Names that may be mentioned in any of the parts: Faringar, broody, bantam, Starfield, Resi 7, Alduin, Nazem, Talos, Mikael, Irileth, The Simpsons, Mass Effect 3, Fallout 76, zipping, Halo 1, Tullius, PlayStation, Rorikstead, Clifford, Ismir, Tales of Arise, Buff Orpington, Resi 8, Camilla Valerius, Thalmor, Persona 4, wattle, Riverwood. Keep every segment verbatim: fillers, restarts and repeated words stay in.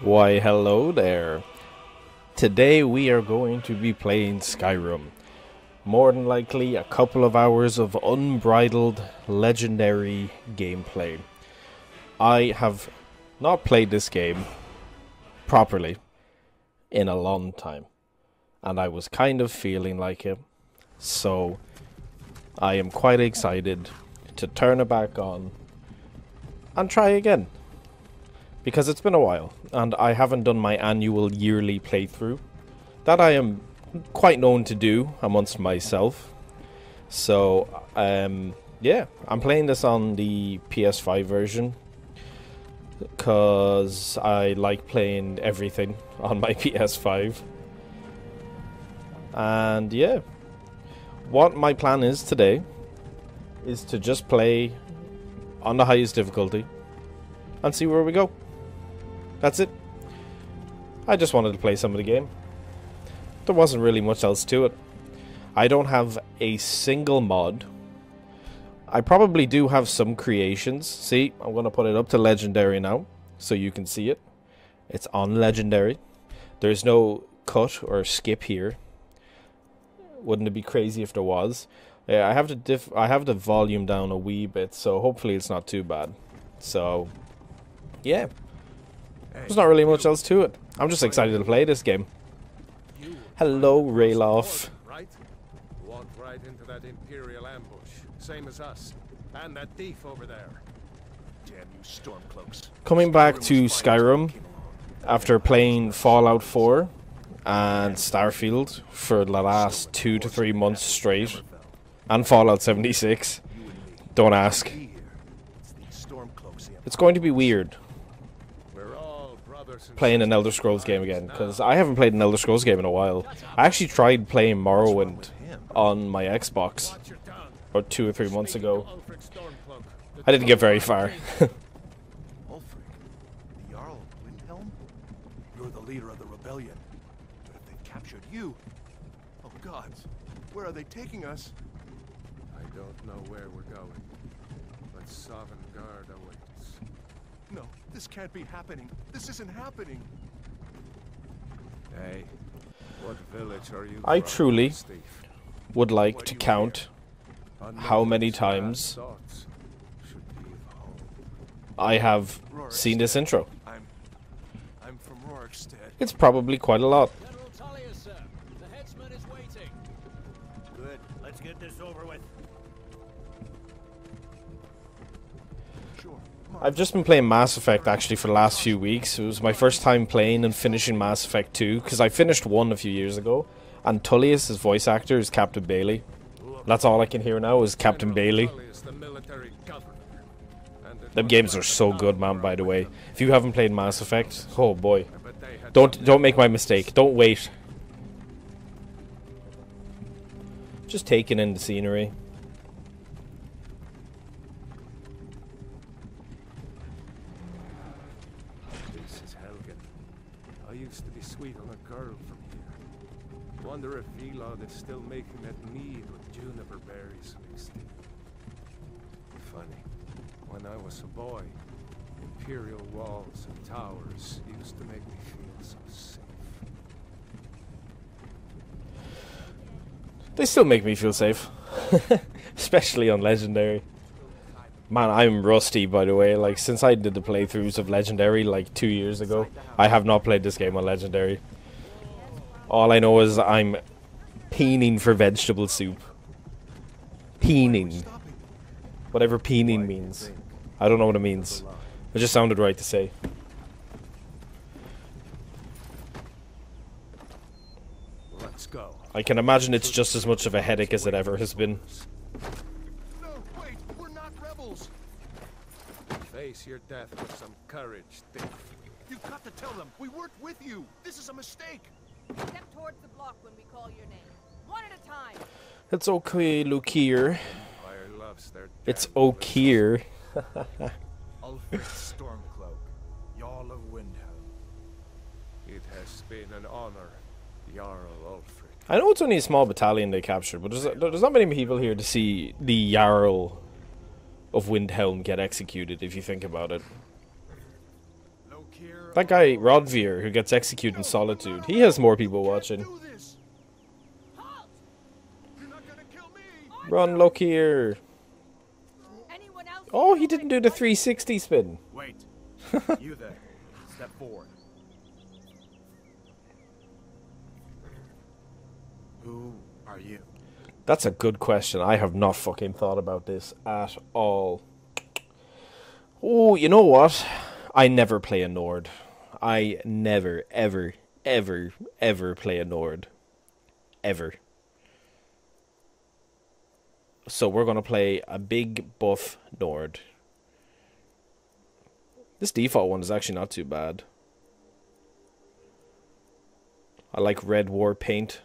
Why hello there. Today we are going to be playing Skyrim. More than likely a couple of hours of unbridled legendary gameplay. I have not played this game properly in a long time, and I was kind of feeling like it, so I am quite excited to turn it back on and try again. Because it's been a while, and I haven't done my annual yearly playthrough that I am quite known to do amongst myself. So, um, yeah, I'm playing this on the P S five version because I like playing everything on my P S five. And, yeah, what my plan is today is to just play on the highest difficulty and see where we go. That's it. I just wanted to play some of the game. There wasn't really much else to it. I don't have a single mod. I probably do have some creations. See, I'm going to put it up to Legendary now, so you can see it. It's on Legendary. There's no cut or skip here. Wouldn't it be crazy if there was? Yeah, I have to diff- I have the volume down a wee bit, so hopefully it's not too bad. So, yeah. There's not really much else to it. I'm just excited to play this game. Hello, Ralof. Right? Walked right into that Imperial ambush, same as us, and that thief over there. Damn you Stormcloaks. Coming back to Skyrim after playing Fallout four and Starfield for the last two to three months straight, and Fallout seventy-six. Don't ask. It's going to be weird. Playing an Elder Scrolls game again, because I haven't played an Elder Scrolls game in a while. I actually tried playing Morrowind on my Xbox about two or three months ago. I didn't get very far. Ulfric, the Jarl of Windhelm? You're the leader of the rebellion. But if they captured you, oh gods, where are they taking us? I don't know where we're going, but sovereign guard awaits. No, this can't be happening. This isn't happening. Hey, what village are you? I truly would like to count how many times I have seen this intro. I'm I'm from Rorikstead. It's probably quite a lot. General Tullius, sir. The headsman is waiting. Good. Let's get this over with. Sure. I've just been playing Mass Effect actually for the last few weeks. It was my first time playing and finishing Mass Effect two, because I finished one a few years ago, and Tullius, his voice actor, is Captain Bailey. That's all I can hear now is Captain Bailey. Them games are so good, man, by the way. If you haven't played Mass Effect, oh boy. Don't, don't make my mistake. Don't wait. Just taking in the scenery. Wonder if Elod is still making that mead with juniper berries mixed in. Funny, when I was a boy, imperial walls and towers used to make me feel so safe. They still make me feel safe, especially on Legendary. Man, I'm rusty, by the way. Like, since I did the playthroughs of Legendary like two years ago, I have not played this game on Legendary. All I know is I'm peening for vegetable soup. Peening. Whatever peening means. I don't know what it means. It just sounded right to say. Let's go. I can imagine it's just as much of a headache as it ever has been. No, wait, we're not rebels. Face your death with some courage, Dick. You've got to tell them we weren't with you. This is a mistake. Step towards the block when we call your name. One at a time. It's okay, Lukier. It's O'Keer. Ulfric Stormcloak, Jarl of Windhelm. It has been an honor, Jarl Ulfric. I know it's only a small battalion they captured, but there's, there's not many people here to see the Jarl of Windhelm get executed, if you think about it. That guy, Rodvir, who gets executed in solitude, he has more people watching. Run, look here. Oh, he didn't do the three sixty spin. Wait. You there. Step forward. Who are you? That's a good question. I have not fucking thought about this at all. Oh, you know what? I never play a Nord. I never, ever, ever, ever play a Nord. Ever. So we're going to play a big buff Nord. This default one is actually not too bad. I like red war paint.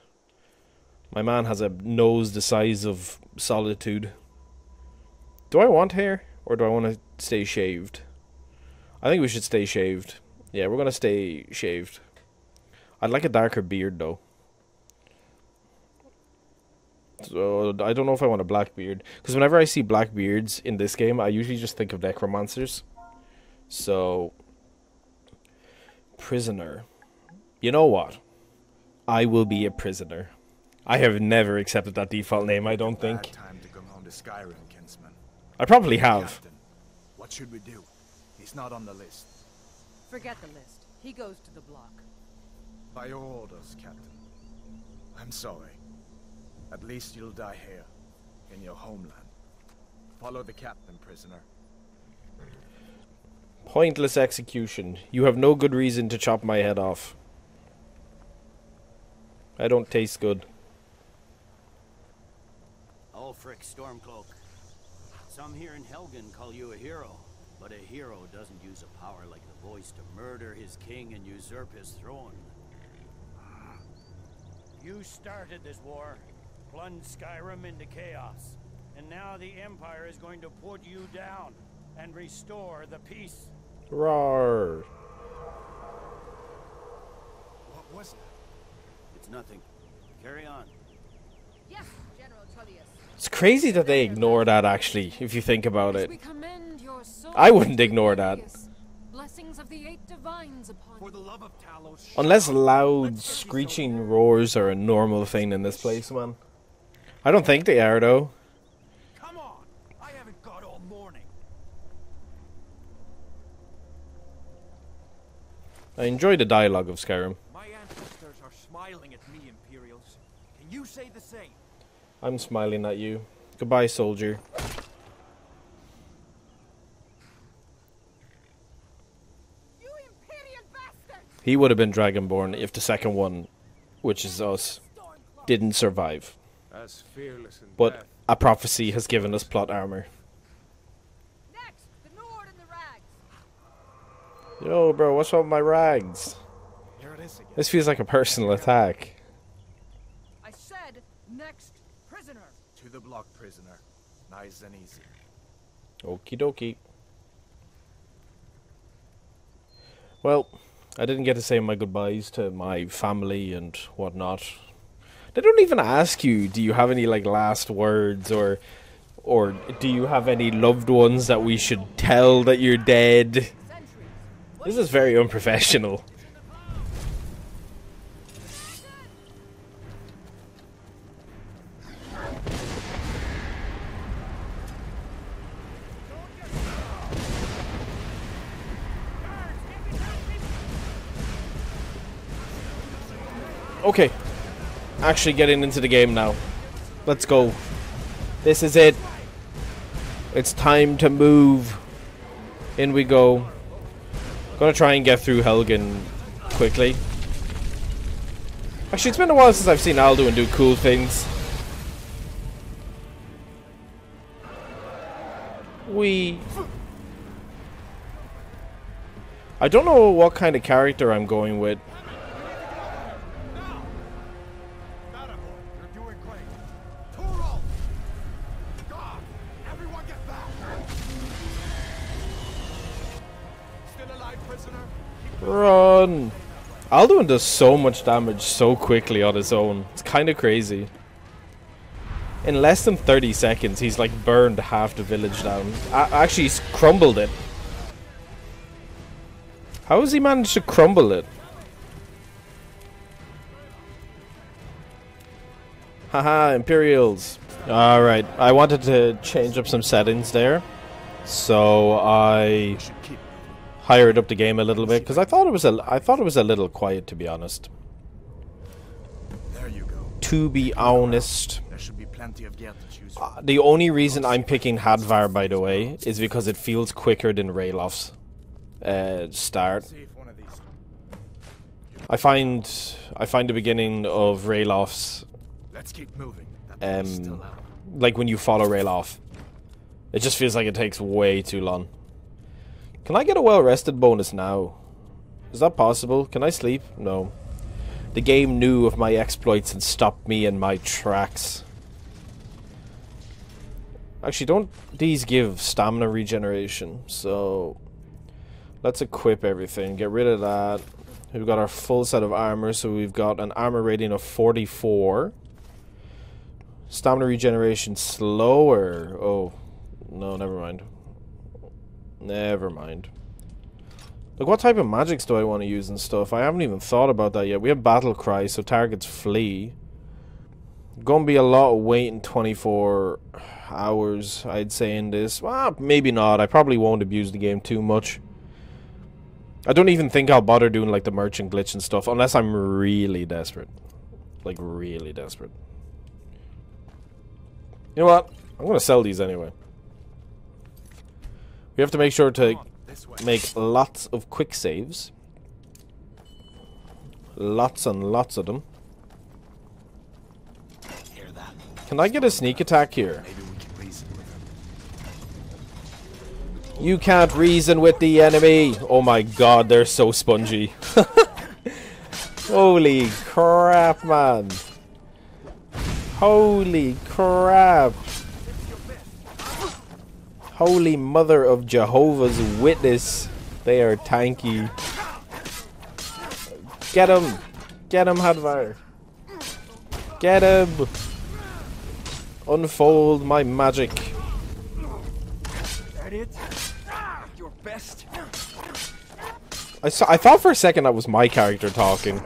My man has a nose the size of solitude. Do I want hair? Or do I want to stay shaved? I think we should stay shaved. Yeah, we're going to stay shaved. I'd like a darker beard though. So I don't know if I want a black beard, because whenever I see black beards in this game, I usually just think of necromancers. So, prisoner. You know what? I will be a prisoner. I have never accepted that default name. I don't think. Time to come home to Skyrim, kinsman. I probably have. Captain, what should we do? He's not on the list. Forget the list. He goes to the block. By your orders, Captain. I'm sorry. At least you'll die here, in your homeland. Follow the captain, prisoner. Pointless execution. You have no good reason to chop my head off. I don't taste good. Ulfric Stormcloak. Some here in Helgen call you a hero, but a hero doesn't use a power like the voice to murder his king and usurp his throne. You started this war. Plunged Skyrim into chaos, and now the Empire is going to put you down and restore the peace. Roar. What was that? It's nothing. Carry on. Yes, General Tullius. It's crazy that they ignore that, actually, if you think about it. I wouldn't ignore that. Blessings of the eight divines upon For the love of Talos, unless loud screeching roars are a normal thing in this place, man. I don't think they are, though. Come on. I haven't got all morning. I enjoy the dialogue of Skyrim. My ancestors are smiling at me, Imperials. Can you say the same? I'm smiling at you. Goodbye, soldier. You Imperial bastards! He would have been Dragonborn if the second one, which is us, didn't survive. As fearless in but death. A prophecy has given us plot armor. Next, the Nord and the rags. Yo, bro, what's up with my rags? Here it is again. This feels like a personal attack. I said, next, prisoner. To the block, prisoner. Nice and easy. Okie dokie. Well, I didn't get to say my goodbyes to my family and whatnot. They don't even ask you, do you have any like last words, or or do you have any loved ones that we should tell that you're dead? This is very unprofessional. Okay. Actually getting into the game now. Let's go. This is it. It's time to move. In we go. Gonna try and get through Helgen quickly. Actually, it's been a while since I've seen Alduin do cool things. We. I don't know what kind of character I'm going with. Run! Alduin does so much damage so quickly on his own. It's kind of crazy. In less than thirty seconds, he's like burned half the village down. I actually, he's crumbled it. How has he managed to crumble it? Haha, Imperials. Alright, I wanted to change up some settings there. So I hired up the game a little bit because I thought it was a I thought it was a little quiet, to be honest. There you go. To be honest. There should be plenty of gear to choose from. The only reason I'm picking Hadvar, by the way, is because it feels quicker than Ralof's uh, start. I find I find the beginning of Ralof's Let's keep moving. Um, like when you follow Ralof, it just feels like it takes way too long. Can I get a well-rested bonus now? Is that possible? Can I sleep? No. The game knew of my exploits and stopped me in my tracks. Actually, don't these give stamina regeneration? So let's equip everything. Get rid of that. We've got our full set of armor, so we've got an armor rating of forty-four. Stamina regeneration slower. Oh, no, never mind. Never mind. Look, what type of magics do I want to use and stuff? I haven't even thought about that yet. We have battle cry, so targets flee. Gonna be a lot of waiting twenty-four hours, I'd say, in this. Well, maybe not. I probably won't abuse the game too much. I don't even think I'll bother doing, like, the merchant glitch and stuff, unless I'm really desperate. Like, really desperate. You know what? I'm going to sell these anyway. We have to make sure to make lots of quick saves. Lots and lots of them. Can I get a sneak attack here? You can't reason with the enemy. Oh my god, they're so spongy. Holy crap, man. Holy crap. Holy mother of Jehovah's Witness. They are tanky. Get him. Get him, Hadvar. Get him. Unfold my magic. Your best. I saw, I thought for a second that was my character talking.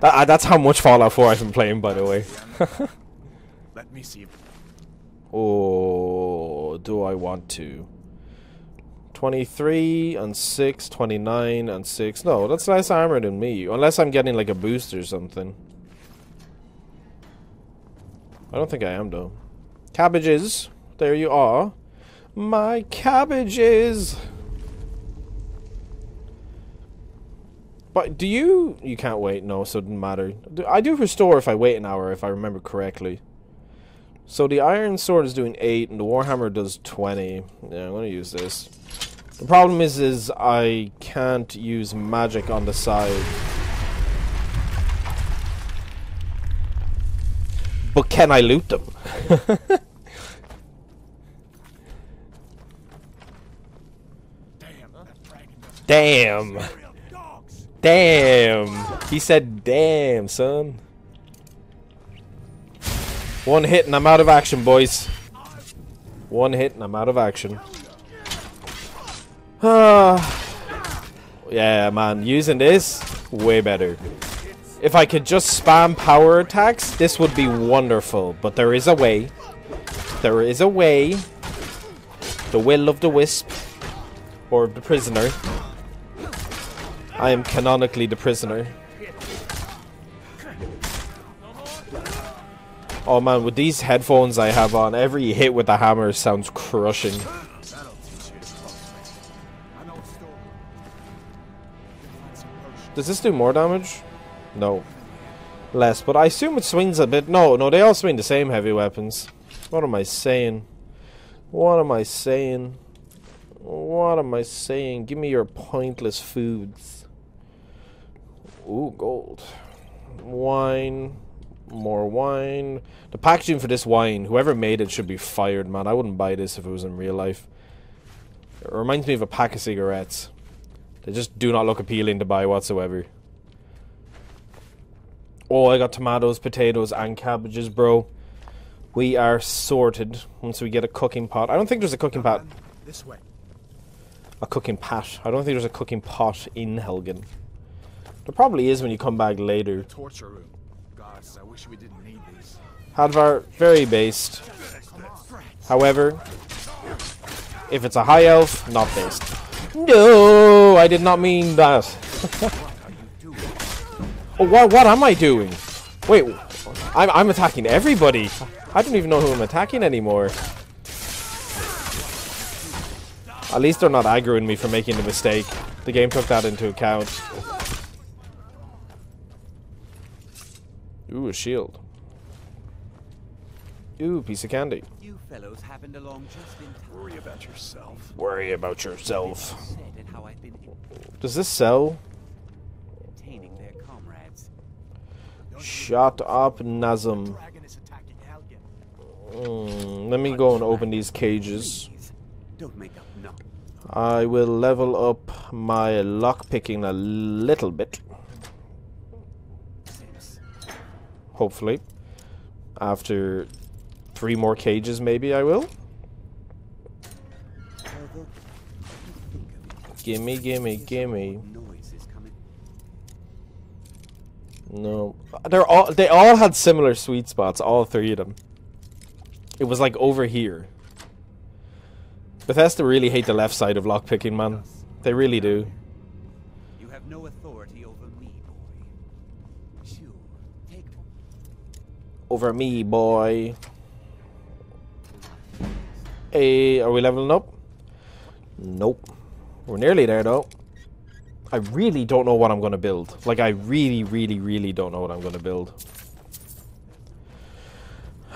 That, uh, that's how much Fallout four I've been playing, by the way. Let me see. Oh, do I want to? twenty-three and six, twenty-nine and six. No, that's less armor than me. Unless I'm getting like a boost or something. I don't think I am, though. Cabbages. There you are. My cabbages. But do you... You can't wait, no, so it doesn't matter. I do restore if I wait an hour, if I remember correctly. So the Iron Sword is doing eight, and the Warhammer does twenty. Yeah, I'm going to use this. The problem is, is I can't use magic on the side. But can I loot them? Damn. Damn. Damn! He said, damn, son. One hit and I'm out of action, boys. One hit and I'm out of action. Ah. Yeah, man. Using this, way better. If I could just spam power attacks, this would be wonderful. But there is a way. There is a way. The will of the wisp. Or the prisoner. I am canonically the prisoner. Oh man, with these headphones I have on, every hit with the hammer sounds crushing. Does this do more damage? No. Less, but I assume it swings a bit. No, no, they all swing the same heavy weapons. What am I saying? What am I saying? What am I saying? Give me your pointless foods. Ooh, gold. Wine. More wine. The packaging for this wine, whoever made it should be fired, man. I wouldn't buy this if it was in real life. It reminds me of a pack of cigarettes. They just do not look appealing to buy whatsoever. Oh, I got tomatoes, potatoes, and cabbages, bro. We are sorted once we get a cooking pot. I don't think there's a cooking pot. This way. a cooking pot. I don't think there's a cooking pot in Helgen. There probably is when you come back later. Torture room. Gods, I wish we didn't need these. Hadvar, very based. However, if it's a high elf, not based. No, I did not mean that. Oh, what, what am I doing? Wait, I'm, I'm attacking everybody. I don't even know who I'm attacking anymore. At least they're not aggroing me for making the mistake. The game took that into account. Ooh, a shield. Ooh, piece of candy. You fellows happened along just in time. Worry about yourself. Worry about yourself. Does this sell? Taming their comrades. Shut up, Nazem. Mm, let me go and open these cages. Don't make up no. I will level up my lockpicking a little bit. Hopefully. After three more cages, maybe I will. Gimme, gimme, gimme. No, they're all. They all had similar sweet spots. All three of them. It was like over here. Bethesda really hate the left side of lockpicking, man. They really do. You have no authority over me, boy. Take over me, boy. Hey, are we leveling up? Nope. We're nearly there, though. I really don't know what I'm going to build. Like, I really, really, really don't know what I'm going to build.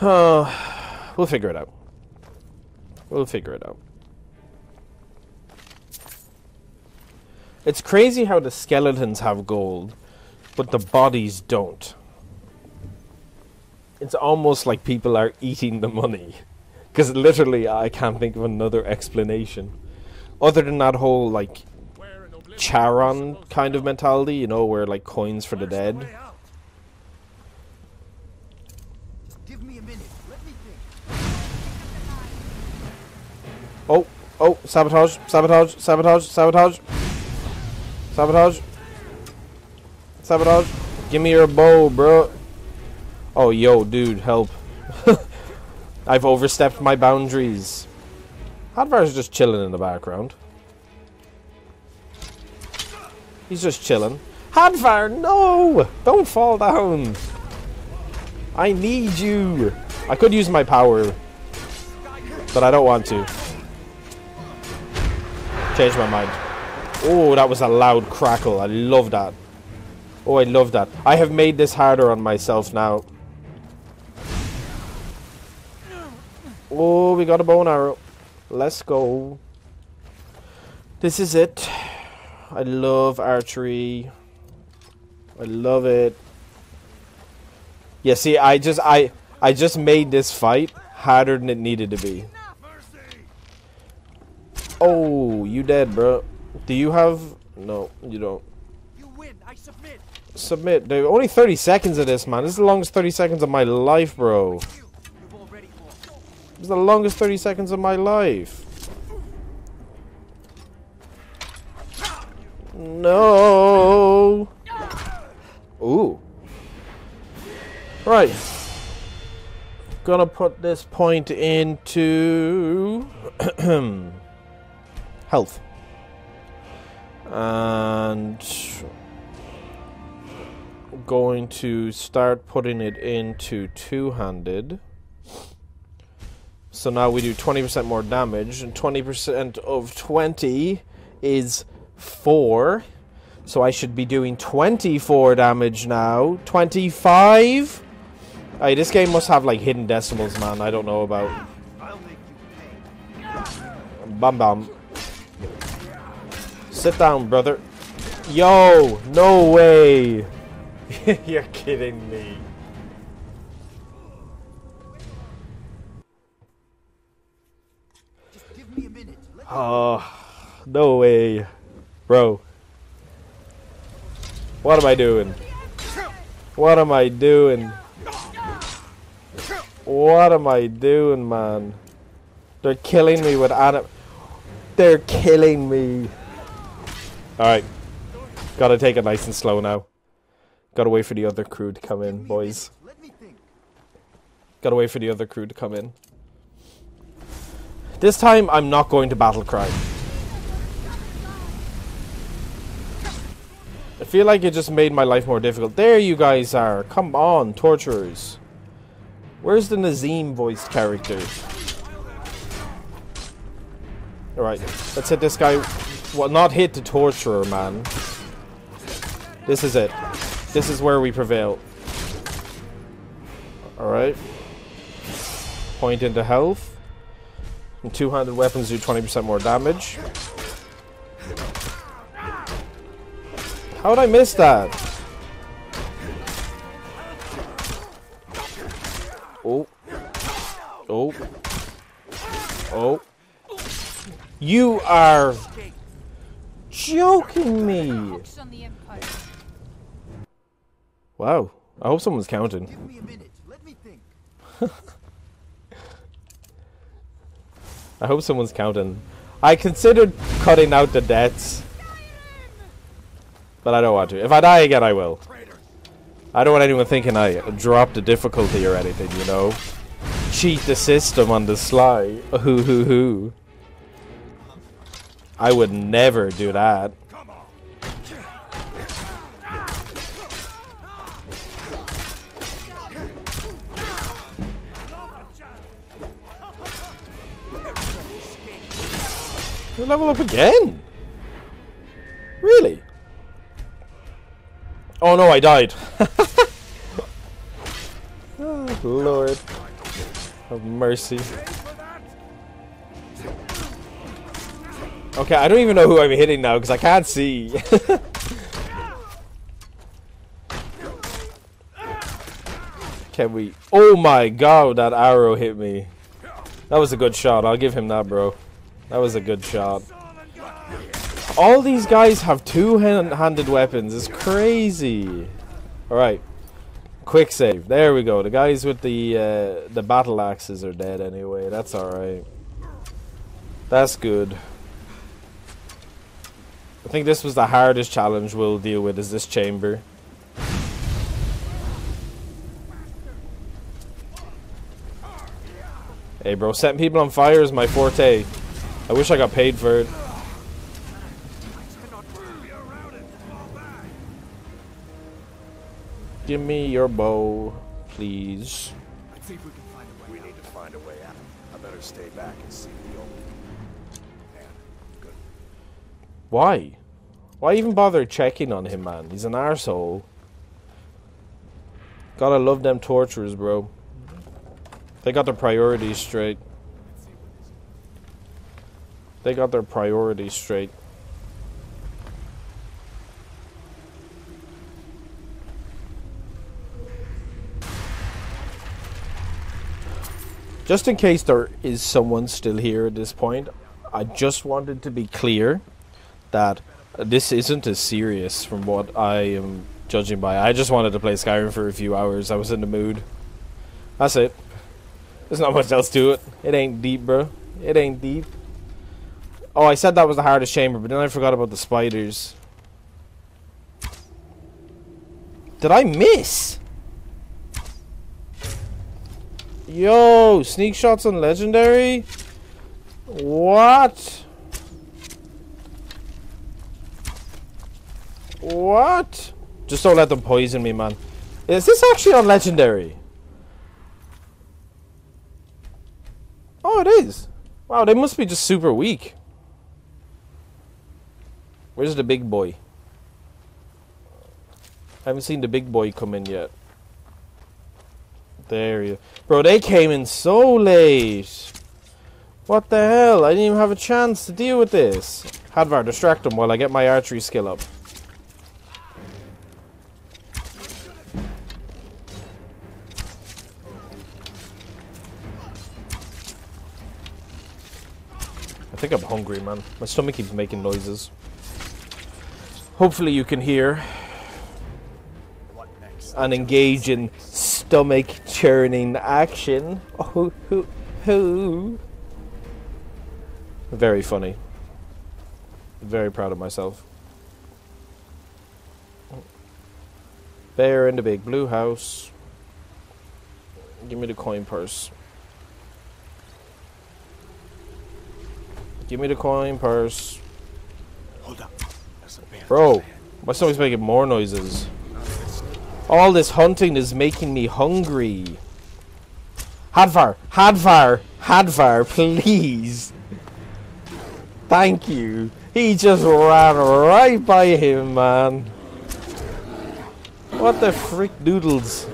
Uh, we'll figure it out. We'll figure it out. It's crazy how the skeletons have gold, but the bodies don't. It's almost like people are eating the money. Because literally, I can't think of another explanation. Other than that whole, like, Charon kind of mentality, you know, where, like, coins for the dead. Oh, oh, sabotage, sabotage, sabotage, sabotage. Sabotage. Sabotage. Give me your bow, bro. Oh, yo, dude, help. I've overstepped my boundaries. Hadvar's just chilling in the background. He's just chilling. Hadvar, no! Don't fall down. I need you. I could use my power, but I don't want to. Change my mind. Oh, that was a loud crackle. I love that. Oh, I love that. I have made this harder on myself now. Oh, we got a bow and arrow. Let's go. This is it. I love archery. I love it. Yeah, see, I just I I just made this fight harder than it needed to be. Oh, you dead, bro. Do you have? No, you don't. You win. I submit. Submit, dude. Only thirty seconds of this, man. This is the longest thirty seconds of my life, bro. It was the longest thirty seconds of my life. No. Ooh. Right. Gonna put this point into health. And going to start putting it into two-handed. So now we do twenty percent more damage, and twenty percent of twenty is four. So I should be doing twenty-four damage now. twenty-five? Hey, this game must have, like, hidden decimals, man. I don't know about. Bam bam. Sit down, brother. Yo! No way! You're kidding me. Oh, no way. Bro. What am I doing? What am I doing? What am I doing, man? They're killing me with anim- They're killing me. Alright. Gotta take it nice and slow now. Gotta wait for the other crew to come in, boys. Gotta wait for the other crew to come in. This time, I'm not going to battle cry. I feel like it just made my life more difficult. There you guys are. Come on, torturers. Where's the Nazem-voiced character? Alright, let's hit this guy. Well, not hit the torturer, man. This is it. This is where we prevail. Alright. Point into health. And two-handed weapons do twenty percent more damage. How did I miss that? Oh. Oh. Oh. You are joking me. Wow. I hope someone's counting. Give me a minute. Let me think. I hope someone's counting. I considered cutting out the deaths. But I don't want to. If I die again, I will. I don't want anyone thinking I dropped the difficulty or anything, you know? Cheat the system on the sly. Hoo hoo hoo. I would never do that. You level up again? Really? Oh no, I died. Oh, Lord. Have mercy. Okay, I don't even know who I'm hitting now because I can't see. Can we... Oh my god, that arrow hit me. That was a good shot. I'll give him that, bro. That was a good shot. All these guys have two-handed weapons. It's crazy. Alright. Quick save. There we go. The guys with the uh, the battle axes are dead anyway. That's alright. That's good. I think this was the hardest challenge we'll deal with, is this chamber. Hey bro, setting people on fire is my forte. I wish I got paid for it. Give me your bow, please. I think we can find a way out. We need to find a way out. I better stay back and see the old man. Good. Why? Why even bother checking on him, man? He's an arsehole. Gotta love them torturers, bro. They got their priorities straight. They got their priorities straight. Just in case there is someone still here at this point, I just wanted to be clear that this isn't as serious from what I am judging by. I just wanted to play Skyrim for a few hours. I was in the mood. That's it. There's not much else to it. It ain't deep, bro. It ain't deep. Oh, I said that was the hardest chamber, but then I forgot about the spiders. Did I miss? Yo, sneak shots on legendary? What? What? Just don't let them poison me, man. Is this actually on legendary? Oh, it is. Wow, they must be just super weak. Where's the big boy? I haven't seen the big boy come in yet. There you... Bro, they came in so late. What the hell? I didn't even have a chance to deal with this. Hadvar, distract them while I get my archery skill up. I think I'm hungry, man. My stomach keeps making noises. Hopefully you can hear and engage in stomach churning action. Oh, hoo, hoo. Very funny. Very proud of myself. Bear in the big blue house. Give me the coin purse. Give me the coin purse. Hold up. Bro, my stomach's making more noises. All this hunting is making me hungry. Hadvar, Hadvar, Hadvar, please. Thank you. He just ran right by him, man. What the frick doodles?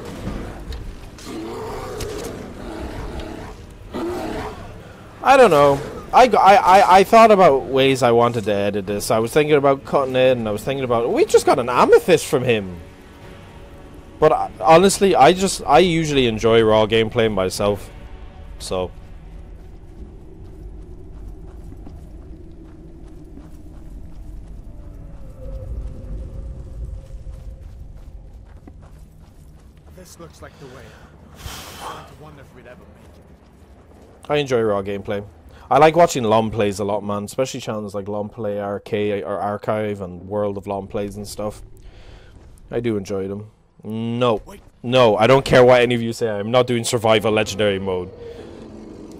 I don't know. I, I, I thought about ways I wanted to edit this. I was thinking about cutting it, and I was thinking about... We just got an amethyst from him. But I, honestly, I just... I usually enjoy raw gameplay myself. So... This looks like the way. I wonder if we'd ever make it. I enjoy raw gameplay. I like watching long plays a lot, man, especially channels like Long Play Arcade or Archive and World of Long Plays and stuff. I do enjoy them. No. No, I don't care what any of you say. I'm not doing survival legendary mode.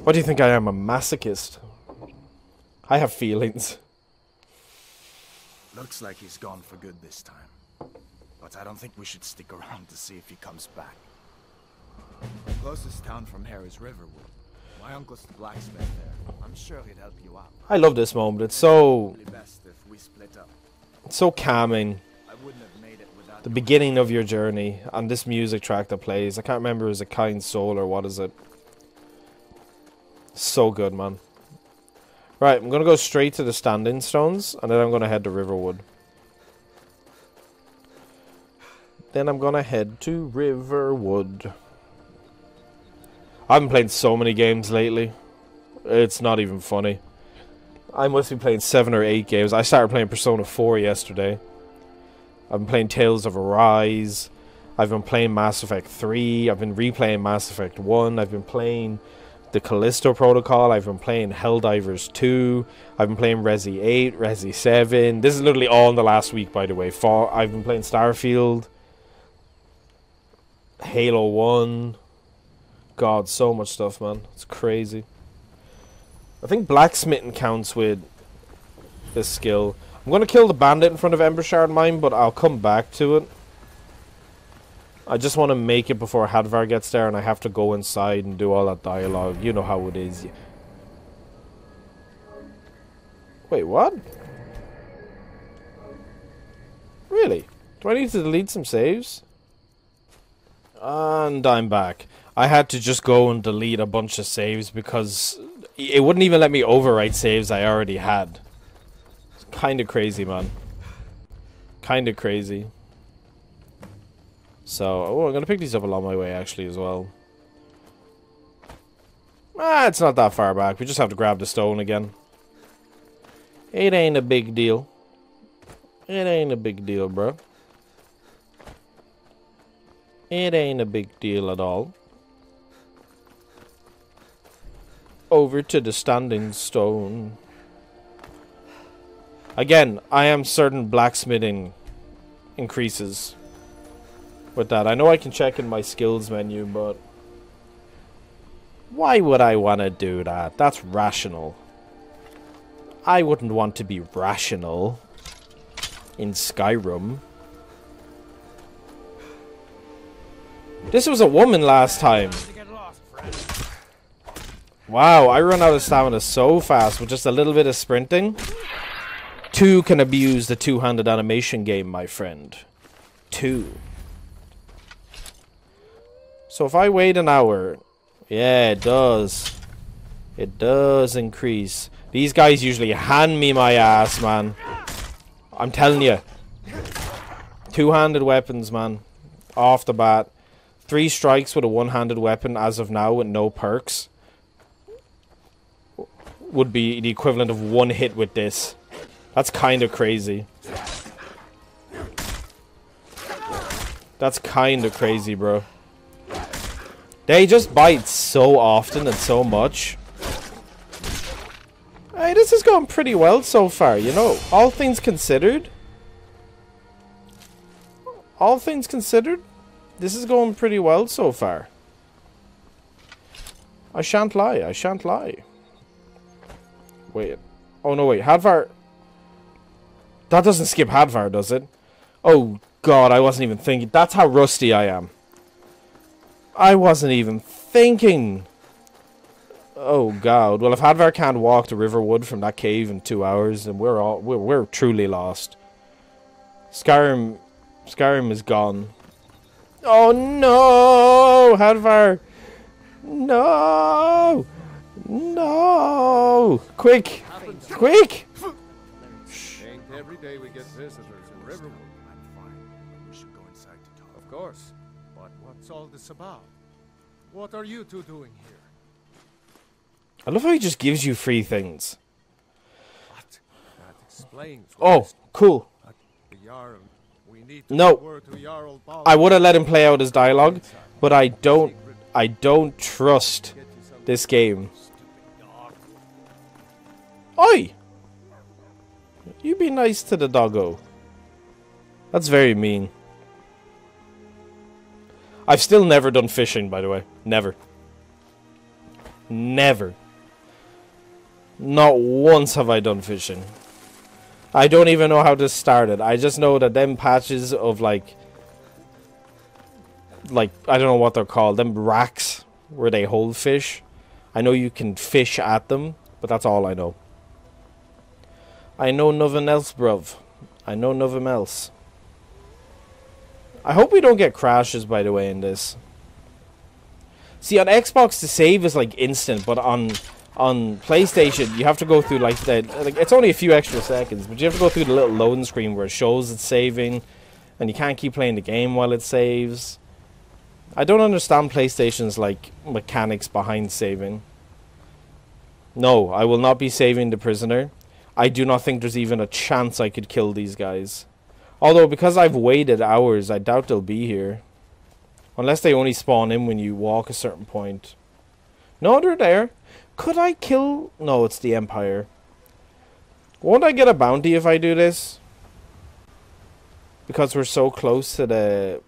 What do you think I am, a masochist? I have feelings. Looks like he's gone for good this time. But I don't think we should stick around to see if he comes back. The closest town from here is Riverwood. My uncle's the blacksmith there. I'm sure he'd help you out. I love this moment. It's so... It's so calming. The beginning of your journey. And this music track that plays. I can't remember, is it Kind Soul or what is it? So good, man. Right, I'm going to go straight to the Standing Stones. And then I'm going to head to Riverwood. Then I'm going to head to Riverwood. I've been playing so many games lately. It's not even funny. I must be playing seven or eight games. I started playing Persona four yesterday. I've been playing Tales of Arise. I've been playing Mass Effect three. I've been replaying Mass Effect one. I've been playing The Callisto Protocol. I've been playing Helldivers two. I've been playing Resi eight, Resi seven. This is literally all in the last week, by the way. Fall- I've been playing Starfield. Halo one. God, so much stuff, man. It's crazy. I think blacksmithing counts with this skill. I'm going to kill the bandit in front of Embershard Mine, but I'll come back to it. I just want to make it before Hadvar gets there, and I have to go inside and do all that dialogue. You know how it is. Wait, what? Really? Do I need to delete some saves? And I'm back. I had to just go and delete a bunch of saves because it wouldn't even let me overwrite saves I already had. It's kind of crazy, man. Kind of crazy. So, oh, I'm going to pick these up along my way, actually, as well. Ah, it's not that far back. We just have to grab the stone again. It ain't a big deal. It ain't a big deal, bro. It ain't a big deal at all. Over to the Standing Stone. Again, I am certain blacksmithing increases with that. I know I can check in my skills menu, but why would I want to do that? That's rational. I wouldn't want to be rational in Skyrim. This was a woman last time. Wow, I run out of stamina so fast with just a little bit of sprinting. Two can abuse the two-handed animation game, my friend. Two. So if I wait an hour... Yeah, it does. It does increase. These guys usually hand me my ass, man. I'm telling you. Two-handed weapons, man. Off the bat. Three strikes with a one-handed weapon as of now with no perks would be the equivalent of one hit with this. That's kind of crazy. That's kind of crazy, bro. They just bite so often and so much. I this has gone pretty well so far, you know, all things considered. All things considered, this is going pretty well so far. I shan't lie, I shan't lie. Wait. Oh, no, wait, Hadvar. That doesn't skip Hadvar, does it? Oh, God, I wasn't even thinking. That's how rusty I am. I wasn't even thinking. Oh, God. Well, if Hadvar can't walk to Riverwood from that cave in two hours, then we're all we're, we're truly lost. Skyrim, Skyrim is gone. Oh, no, Hadvar. No. No. Quick. Quick. Every day we get visitors in Riverwood. I'm fine. We should go inside to talk. Of course. But what's all this about? What are you two doing here? I love how he just gives you free things. What? That explains. Oh, cool. We need no. To I would have let him play out his dialogue, but I don't I don't trust this game. Oi! You be nice to the doggo. That's very mean. I've still never done fishing, by the way. Never. Never. Not once have I done fishing. I don't even know how this started. I just know that them patches of like... Like, I don't know what they're called. Them racks where they hold fish. I know you can fish at them, but that's all I know. I know nothing else, bruv. I know nothing else. I hope we don't get crashes, by the way, in this. See, on Xbox, the save is, like, instant, but on on PlayStation, you have to go through, like, the, like, it's only a few extra seconds, but you have to go through the little loading screen where it shows it's saving, and you can't keep playing the game while it saves. I don't understand PlayStation's, like, mechanics behind saving. No, I will not be saving the prisoner. I do not think there's even a chance I could kill these guys. Although, because I've waited hours, I doubt they'll be here. Unless they only spawn in when you walk a certain point. No, they're there. Could I kill... No, it's the Empire. Won't I get a bounty if I do this? Because we're so close to the...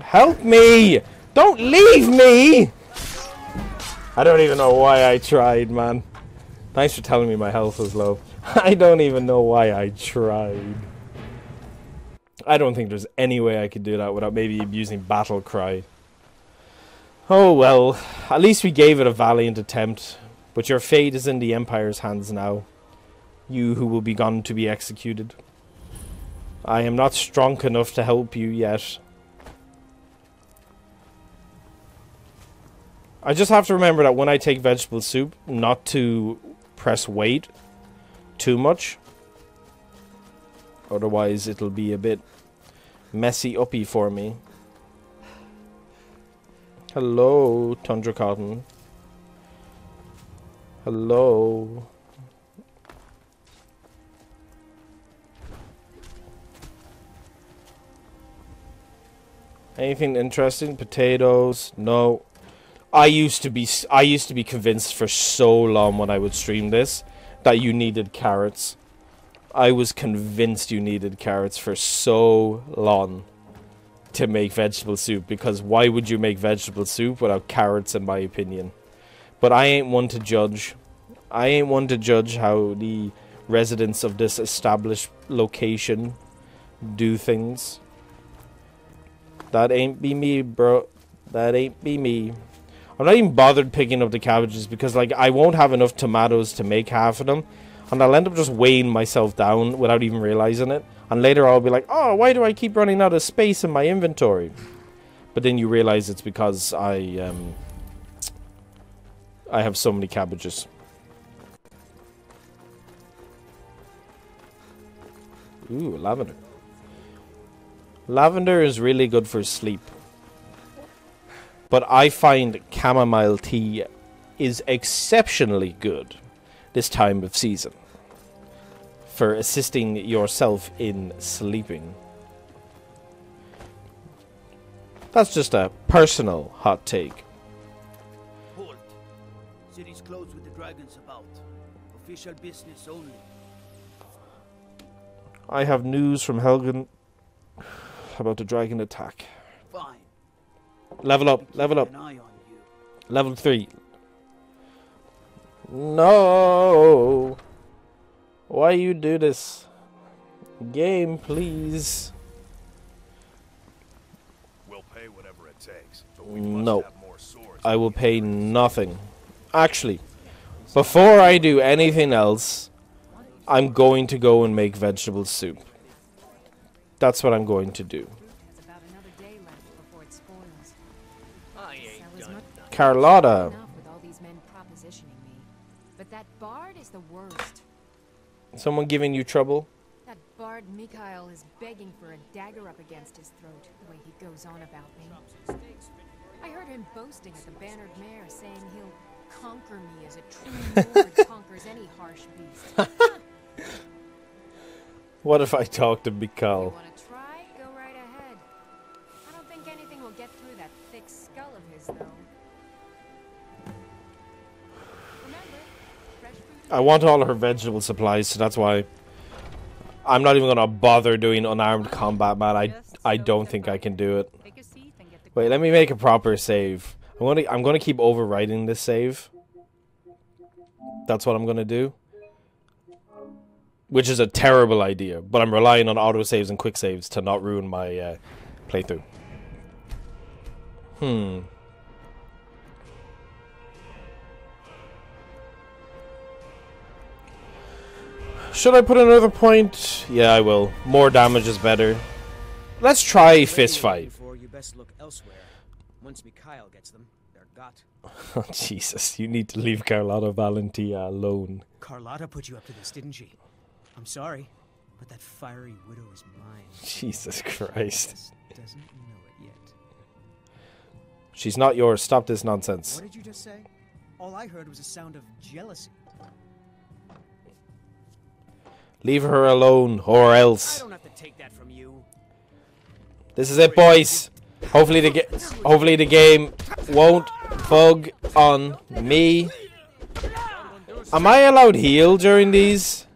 Help me! Don't leave me! I don't even know why I tried, man. Thanks for telling me my health was low. I don't even know why I tried. I don't think there's any way I could do that without maybe using Battle Cry. Oh well, at least we gave it a valiant attempt. But your fate is in the Empire's hands now. You who will be gone to be executed. I am not strong enough to help you yet. I just have to remember that when I take vegetable soup, not to press weight too much. Otherwise, it'll be a bit messy-uppy for me. Hello, Tundra Cotton. Hello. Anything interesting? Potatoes? No. I used to be I used to be convinced for so long when I would stream this that you needed carrots. I was convinced you needed carrots for so long to make vegetable soup, because why would you make vegetable soup without carrots, in my opinion? But I ain't one to judge. I ain't one to judge how the residents of this established location do things. That ain't be me, bro. That ain't be me. I'm not even bothered picking up the cabbages because, like, I won't have enough tomatoes to make half of them. And I'll end up just weighing myself down without even realizing it. And later I'll be like, oh, why do I keep running out of space in my inventory? But then you realize it's because I, um... I have so many cabbages. Ooh, lavender. Lavender is really good for sleep. But I find chamomile tea is exceptionally good this time of season for assisting yourself in sleeping. That's just a personal hot take. Hold. City's closed with the dragons about. Official business only. I have news from Helgen about the dragon attack. Fine. Level up, level up. Level three. No. Why you do this? Game, please. We'll pay whatever it takes, but we must no. have more swords. I will pay nothing. Actually, before I do anything else, I'm going to go and make vegetable soup. That's what I'm going to do. Carlotta. Someone giving you trouble? That bard Mikael is begging for a dagger up against his throat, the way he goes on about me. I heard him boasting at the Bannered Mare, saying he'll conquer me as a true lord conquers any harsh beast. What if I talk to Mikael? You want to try? Go right ahead. I don't think anything will get through that thick skull of his, though. I want all of her vegetable supplies, so that's why I'm not even gonna bother doing unarmed combat, man. I I don't think I can do it. Wait, let me make a proper save. I'm gonna I'm gonna keep overwriting this save. That's what I'm gonna do, which is a terrible idea. But I'm relying on auto saves and quick saves to not ruin my uh, playthrough. Hmm. Should I put another point? Yeah, I will. More damage is better. Let's try fist fight. Oh, Jesus, you need to leave Carlotta Valentia alone. Carlotta put you up to this, didn't she? I'm sorry, but that fiery widow is mine. Jesus Christ. Doesn't know it yet. She's not yours. Stop this nonsense. What did you just say? All I heard was a sound of jealousy. Leave her alone, or else. I don't have to take that from you. This is it, boys. Hopefully the ga hopefully the game won't bug on me. Am I allowed heal during these?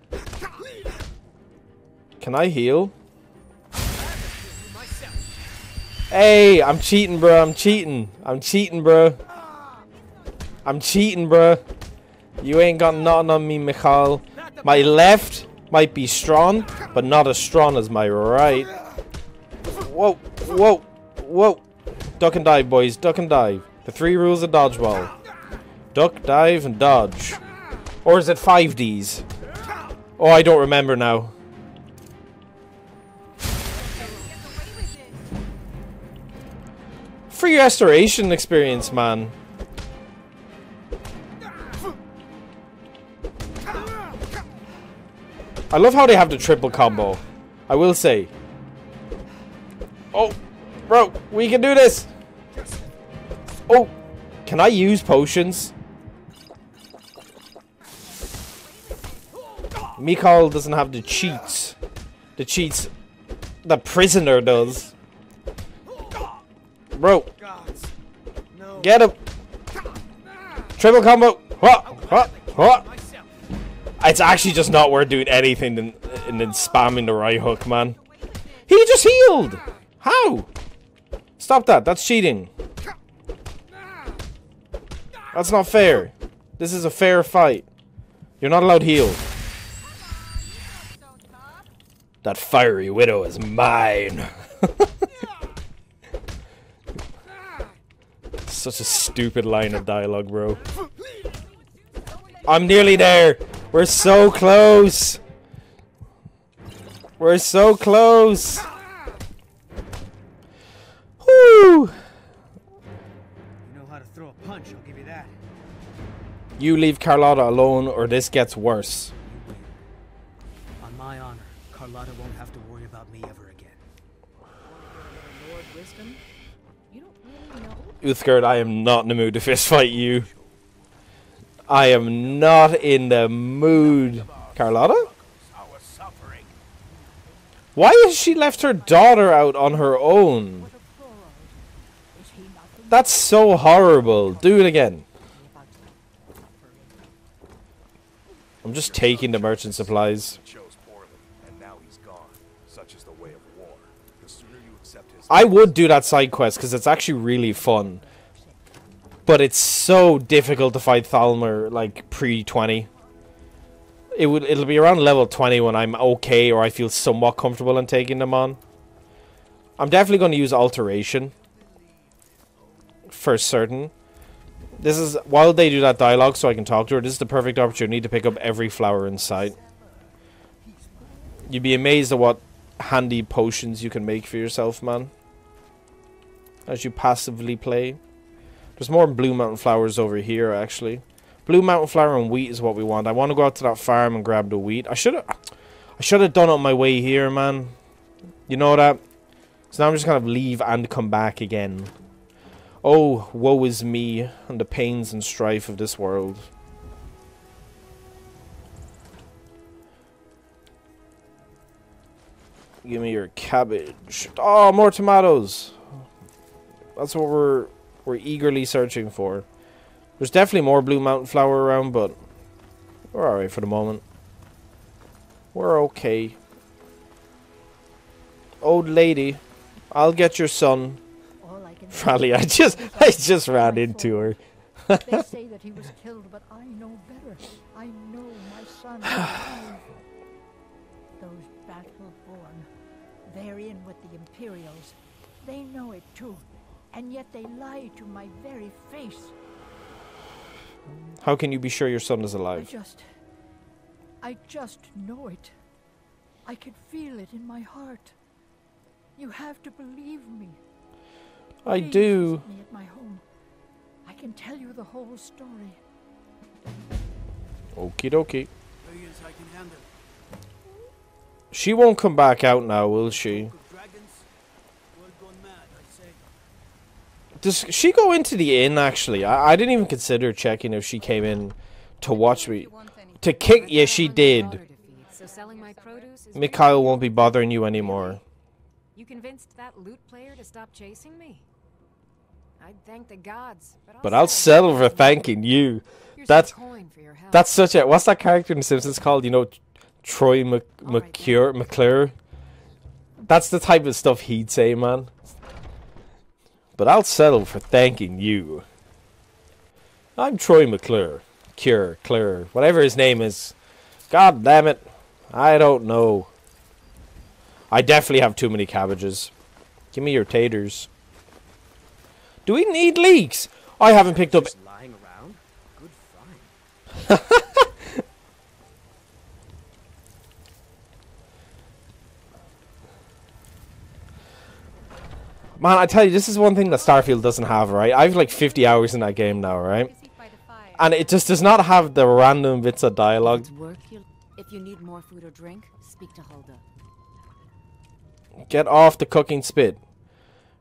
Can I heal? Hey, I'm cheating, bro. I'm cheating. I'm cheating, bro. I'm cheating, bro. You ain't got nothing on me, Mikael. My left might be strong, but not as strong as my right. Whoa, whoa, whoa. Duck and dive, boys. Duck and dive. The three rules of dodgeball. Duck, dive, and dodge. Or is it five Ds? Oh, I don't remember now. Free restoration experience, man. I love how they have the triple combo. I will say. Oh, bro, we can do this. Oh, can I use potions? Mikael doesn't have the cheats. The cheats the prisoner does. Bro. Get him. Triple combo. What? What? What? It's actually just not worth doing anything and then spamming the right hook, man. He just healed! How? Stop that. That's cheating. That's not fair. This is a fair fight. You're not allowed to heal. That fiery widow is mine. Such a stupid line of dialogue, bro. I'm nearly there. We're so close. We're so close. Woo! You know how to throw a punch, I'll give you that. You leave Carlotta alone or this gets worse. On my honor, Carlotta won't have to worry about me ever again. Lord Wisdom? You don't really know. Uthgard, I am not in the mood to fist fight you. I am not in the mood. Carlotta? Why has she left her daughter out on her own? That's so horrible. Do it again. I'm just taking the merchant supplies. I would do that side quest because it's actually really fun. But it's so difficult to fight Thalmor like pre twenty. It would it'll be around level twenty when I'm okay or I feel somewhat comfortable in taking them on. I'm definitely going to use Alteration for certain. This is while they do that dialogue so I can talk to her. This is the perfect opportunity to pick up every flower in sight. You'd be amazed at what handy potions you can make for yourself, man, as you passively play. There's more Blue Mountain Flowers over here, actually. Blue Mountain Flower and wheat is what we want. I want to go out to that farm and grab the wheat. I should have I should have done it on my way here, man. You know that? So now I'm just going to leave and come back again. Oh, woe is me and the pains and strife of this world. Give me your cabbage. Oh, more tomatoes. That's what we're... We're eagerly searching for. There's definitely more Blue Mountain Flower around, but we're alright for the moment. We're okay. Old lady, I'll get your son. Rally, I just I just ran into her. They say that he was killed, but I know better. I know my son. Those battle-born, they're in with the Imperials. They know it too. And yet they lie to my very face. How can you be sure your son is alive? I just... I just know it. I can feel it in my heart. You have to believe me. I Please do. Visit me at my home. I can tell you the whole story. Okie dokie. She won't come back out now, will she? Does she go into the inn, actually? I, I didn't even consider checking if she came in to watch me. To kick... Yeah, she did. Mikael won't be bothering you anymore. You convinced that loot player to stop chasing me? I'd thank the gods, but I'll, but I'll settle for thanking you. That's... That's such a... What's that character in The Simpsons called? You know, Troy McClure? McClure? That's the type of stuff he'd say, man. But I'll settle for thanking you. I'm Troy McClure. Cure, Clure, whatever his name is. God damn it. I don't know. I definitely have too many cabbages. Give me your taters. Do we need leeks? I haven't picked up... lying around? Good find. Man, I tell you, this is one thing that Starfield doesn't have, right? I've like fifty hours in that game now, right? And it just does not have the random bits of dialogue. If you need more food or drink, speak to Hulda. Get off the cooking spit.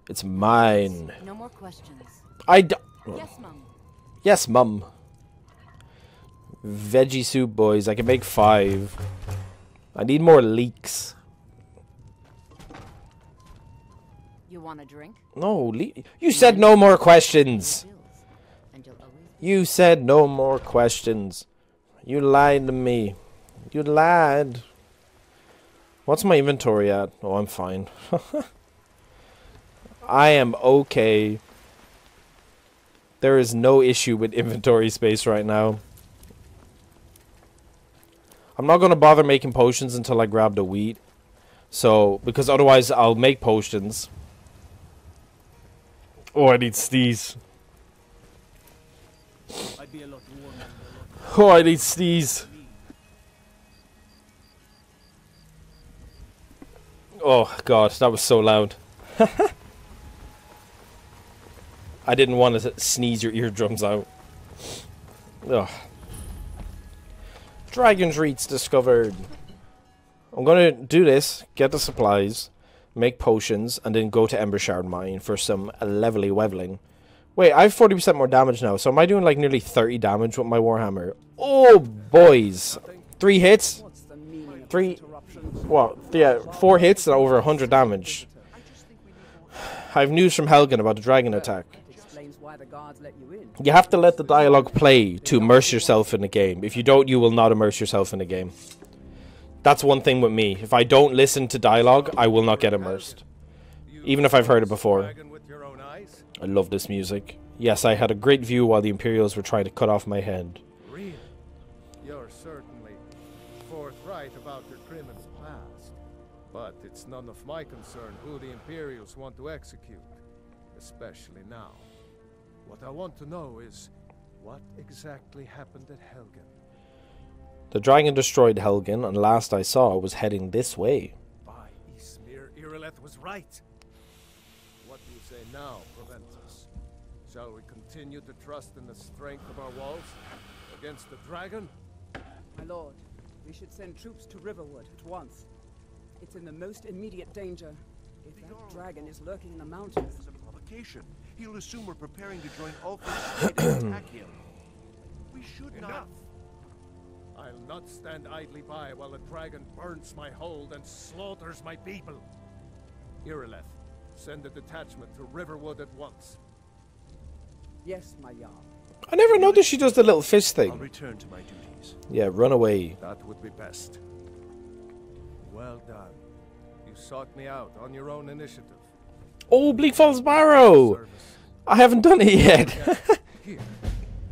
It's mine. No more questions. I d Yes, mum. Yes, mum. Veggie soup, boys. I can make five. I need more leeks. Want a drink? No, you said no more questions. You said no more questions. You lied to me. You lied. What's my inventory at? Oh, I'm fine. I am okay. There is no issue with inventory space right now. I'm not going to bother making potions until I grab the wheat. So, because otherwise I'll make potions. Oh, I need sneeze. Oh, I need sneeze. Oh, God, that was so loud. I didn't want to sneeze your eardrums out. Ugh. Dragon's Reeds discovered. I'm going to do this, get the supplies. Make potions, and then go to Embershard Mine for some levely weveling. Wait, I have forty percent more damage now, so am I doing like nearly thirty damage with my Warhammer? Oh, boys! Three hits? Three... Well, yeah, four hits and over one hundred damage. I have news from Helgen about the dragon attack. why the guards let you in. You have to let the dialogue play to immerse yourself in the game. If you don't, you will not immerse yourself in the game. That's one thing with me. If I don't listen to dialogue, I will not get immersed. Even if I've heard it before. I love this music. Yes, I had a great view while the Imperials were trying to cut off my hand. Really? You're certainly forthright about your criminal past. But it's none of my concern who the Imperials want to execute. Especially now. What I want to know is, what exactly happened at Helgen? The dragon destroyed Helgen, and last I saw, was heading this way. By Ismir, Irileth was right. What you say now prevents us. Shall we continue to trust in the strength of our walls against the dragon? My lord, we should send troops to Riverwood at once. It's in the most immediate danger. If that dragon is lurking in the mountains... It's a provocation. He'll assume we're preparing to join Ulfric and attack him. We should Enough. not... I'll not stand idly by while the dragon burns my hold and slaughters my people. Irileth, send a detachment to Riverwood at once. Yes, my Jarl. I never noticed she does the little fish thing. I'll return to my duties. Yeah, run away. That would be best. Well done. You sought me out on your own initiative. Oh, Bleak Falls Barrow! Service. I haven't done it yet. Here,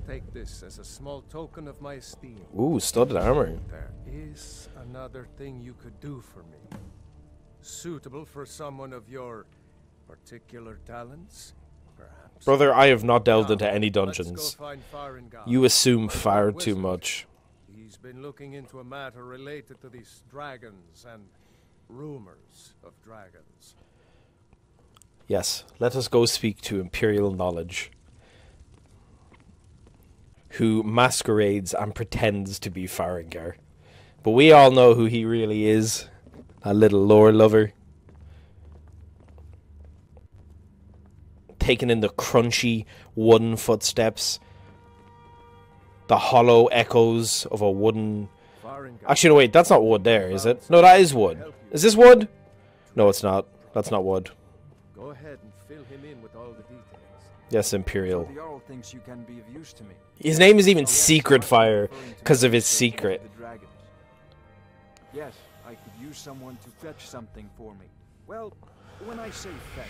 take this as a small token of my esteem. Ooh, studded armor. There is another thing you could do for me. Suitable for someone of your particular talents. Brother, I have not delved into any dungeons. You assume far too much. He's been looking into a matter related to these dragons and rumors of dragons. Yes, let us go speak to Imperial Knowledge, who masquerades and pretends to be Faringar. But we all know who he really is, a little lore lover. Taking in the crunchy wooden footsteps, the hollow echoes of a wooden... Actually, no, wait, that's not wood there, is it? No, that is wood. Is this wood? No, it's not. That's not wood. Go ahead and fill him in with all the details. Yes, Imperial. So the Jarl thinks you can be of use to me. His name is even oh, yes, Secret Fire because of his secret. Yes, I could use someone to fetch something for me. Well, when I say fetch,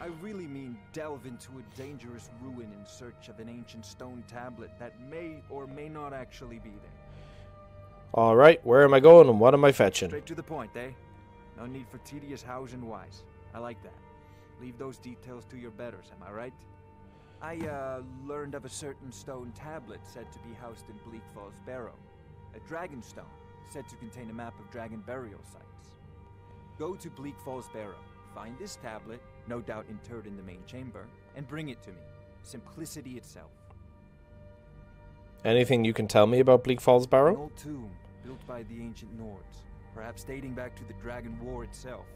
I really mean delve into a dangerous ruin in search of an ancient stone tablet that may or may not actually be there. Alright, where am I going and what am I fetching? Straight to the point, eh? No need for tedious hows and whys. I like that. Leave those details to your betters, am I right? I, uh, learned of a certain stone tablet said to be housed in Bleak Falls Barrow. A dragon stone said to contain a map of dragon burial sites. Go to Bleak Falls Barrow, find this tablet, no doubt interred in the main chamber, and bring it to me. Simplicity itself. Anything you can tell me about Bleak Falls Barrow? An old tomb built by the ancient Nords, perhaps dating back to the Dragon War itself.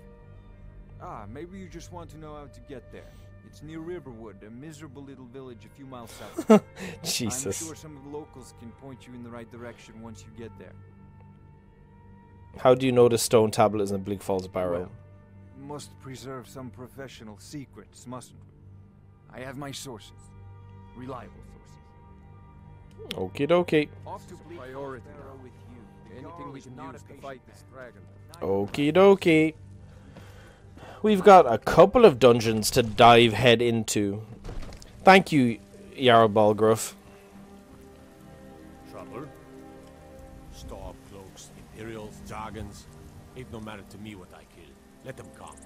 Ah, maybe you just want to know how to get there. It's near Riverwood, a miserable little village a few miles south. Jesus. I'm sure some of the locals can point you in the right direction once you get there. How do you know the stone tablet is in Bleak Falls Barrow? Well, must preserve some professional secrets, mustn't we? I have my sources. Reliable sources. Okie dokie. Off to priority with you. Anything we can use to fight this dragon. Okie dokie. We've got a couple of dungeons to dive head into. Thank you, Jarl Balgruff. Trouble? Stormcloaks, Imperials, dragons. Ain't no matter to me what I kill. Let them come.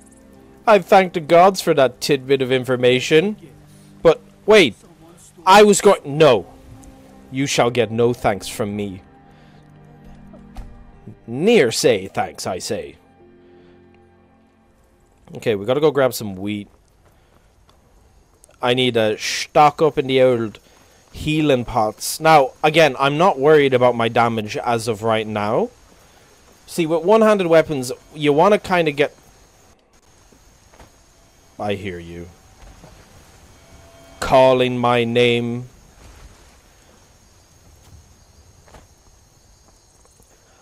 I've thanked the gods for that tidbit of information. But wait, I was going... No. You shall get no thanks from me. Near say thanks, I say. Okay, we gotta go grab some wheat. I need to stock up in the old healing pots. Now, again, I'm not worried about my damage as of right now. See, with one-handed weapons, you want to kind of get... I hear you. Calling my name.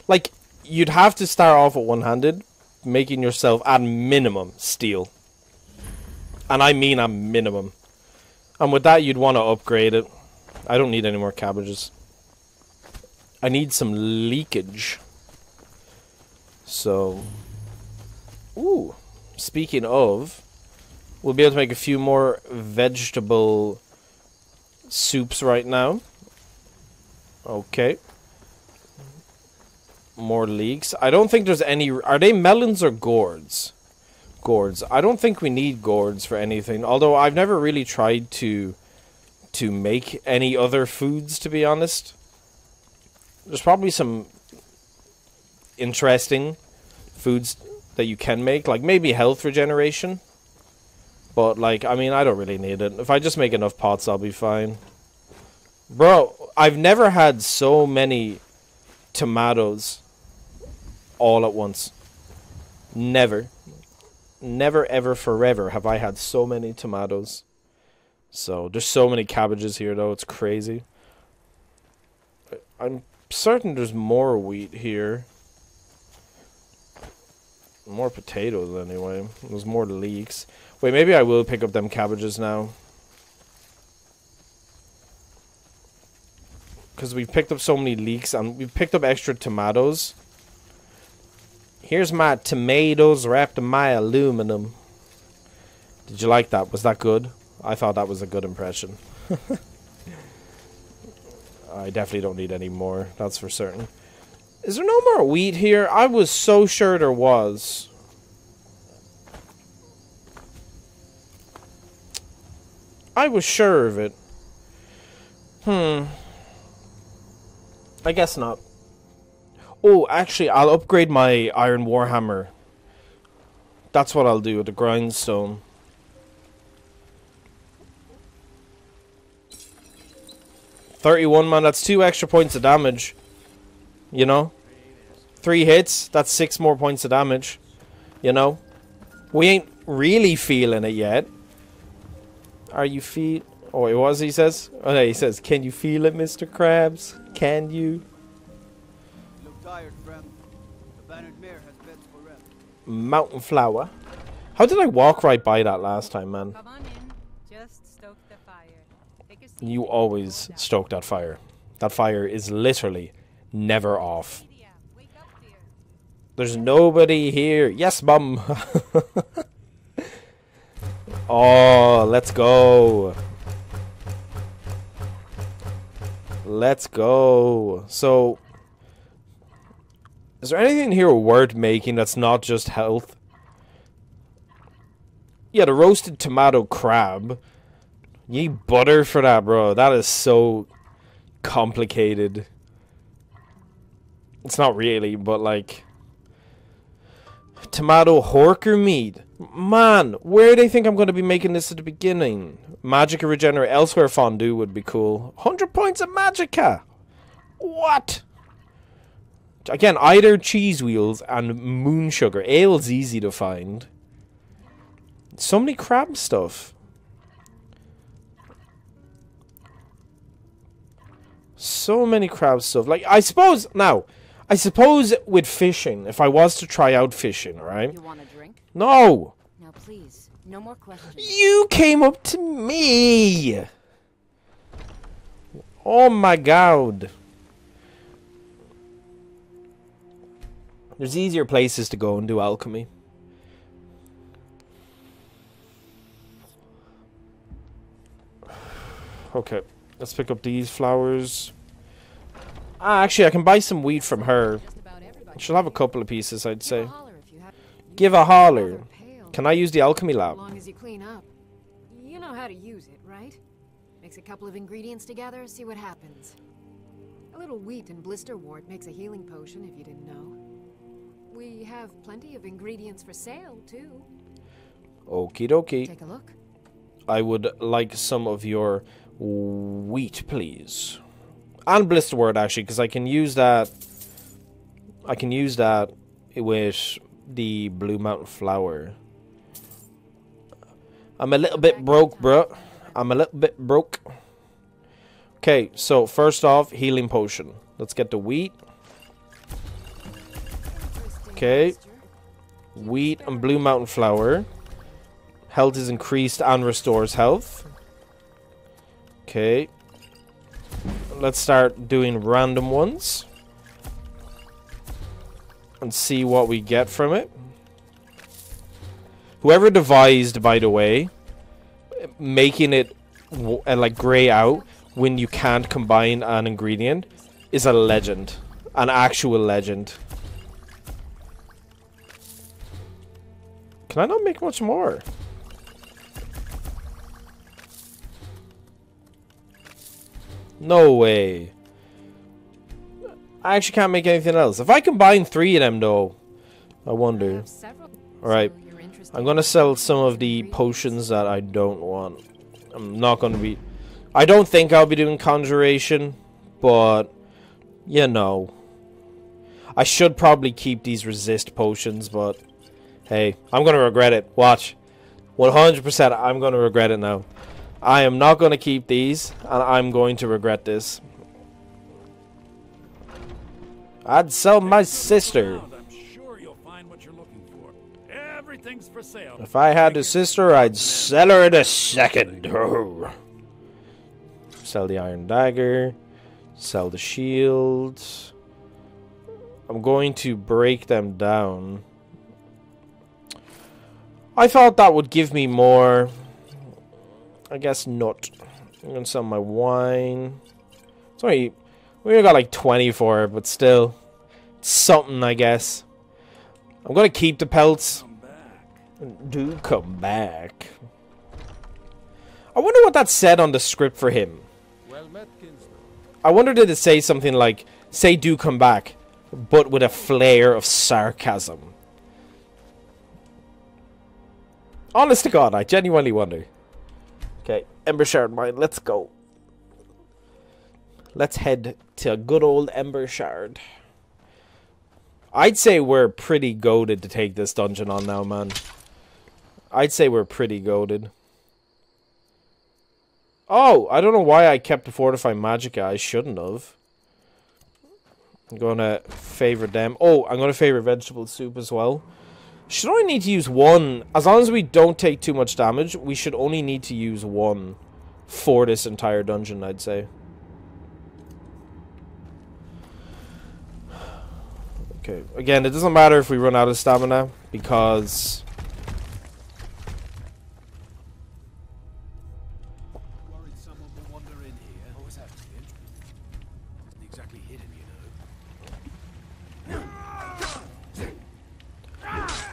Like, you'd have to start off at one-handed, making yourself at minimum steal. And I mean at minimum. And with that, you'd want to upgrade it. I don't need any more cabbages. I need some leakage. So... Ooh. Speaking of... We'll be able to make a few more vegetable soups right now. Okay. More leeks. I don't think there's any... Are they melons or gourds? Gourds. I don't think we need gourds for anything. Although I've never really tried to... to make any other foods, to be honest. There's probably some... interesting foods that you can make. Like, maybe health regeneration. But, like, I mean, I don't really need it. If I just make enough pots, I'll be fine. Bro, I've never had so many tomatoes all at once. Never. Never, ever, forever have I had so many tomatoes. So, there's so many cabbages here, though. It's crazy. I'm certain there's more wheat here. More potatoes, anyway. There's more leeks. Wait, maybe I will pick up them cabbages now. Because we've picked up so many leeks, and we've picked up extra tomatoes. Here's my tomatoes wrapped in my aluminum. Did you like that? Was that good? I thought that was a good impression. I definitely don't need any more. That's for certain. Is there no more wheat here? I was so sure there was. I was sure of it. Hmm. I guess not. Oh, actually, I'll upgrade my Iron Warhammer. That's what I'll do with the grindstone. thirty-one, man. That's two extra points of damage. You know? Three hits. That's six more points of damage. You know? We ain't really feeling it yet. Are you feel... Oh, wait, what does he says? Oh, no, he says, can you feel it, Mister Krabs? Can you? You look tired, friend. The bannered mare has beds for rest. Mountain flower. How did I walk right by that last time, man? Come on in. Just stoke the fire. You always stoke that fire. That fire is literally never off. There's nobody here. Yes, mum. Oh, let's go. Let's go. So, is there anything here worth making that's not just health? Yeah, the roasted tomato crab. You need butter for that, bro. That is so complicated. It's not really, but like... Tomato horker meat. Man, where do they think I'm going to be making this at the beginning? Magicka regenerate elsewhere fondue would be cool. one hundred points of Magicka! What? Again, either cheese wheels and moon sugar. Ale's easy to find. So many crab stuff. So many crab stuff. Like, I suppose... Now... I suppose with fishing, if I was to try out fishing, right? You want a drink? No! Now please, no more questions. You came up to me! Oh my god. There's easier places to go and do alchemy. Okay, let's pick up these flowers. Ah, actually, I can buy some wheat from her. She'll have a couple of pieces, I'd say. Give a holler. Can I use the alchemy lab? As long as you clean up. You know how to use it, right? Mix a couple of ingredients together, see what happens. A little wheat and blister wart makes a healing potion, if you didn't know. We have plenty of ingredients for sale, too. Okie dokie. Take a look. I would like some of your wheat, please. And blisterwort, actually, because I can use that. I can use that with the blue mountain flower. I'm a little bit broke, bro. I'm a little bit broke. Okay, so first off, healing potion. Let's get the wheat. Okay. Wheat and blue mountain flower. Health is increased and restores health. Okay. Let's start doing random ones. And see what we get from it. Whoever devised, by the way, making it uh, like grey out when you can't combine an ingredient is a legend. An actual legend. Can I not make much more? No way. I actually can't make anything else. If I combine three of them, though, I wonder. Alright. I'm going to sell some of the potions that I don't want. I'm not going to be... I don't think I'll be doing conjuration, but, you know. I should probably keep these resist potions, but, hey, I'm going to regret it. Watch. one hundred percent I'm going to regret it now. I am not going to keep these, and I'm going to regret this. I'd sell my sister. If I had a sister, I'd sell her in a second. Sell the iron dagger. Sell the shield. I'm going to break them down. I thought that would give me more. I guess not. I'm going to sell my wine. It's only... We only got like twenty for it, but still. It's something, I guess. I'm going to keep the pelts. Do come back. I wonder what that said on the script for him. I wonder did it say something like, say do come back, but with a flare of sarcasm. Honest to God, I genuinely wonder. Okay, Embershard mine, let's go. Let's head to good old Embershard. I'd say we're pretty goated to take this dungeon on now, man. I'd say we're pretty goated. Oh, I don't know why I kept the Fortify Magicka. I shouldn't have. I'm going to favor them. Oh, I'm going to favor Vegetable Soup as well. Should only need to use one. As long as we don't take too much damage, we should only need to use one for this entire dungeon, I'd say. Okay, again, it doesn't matter if we run out of stamina, because...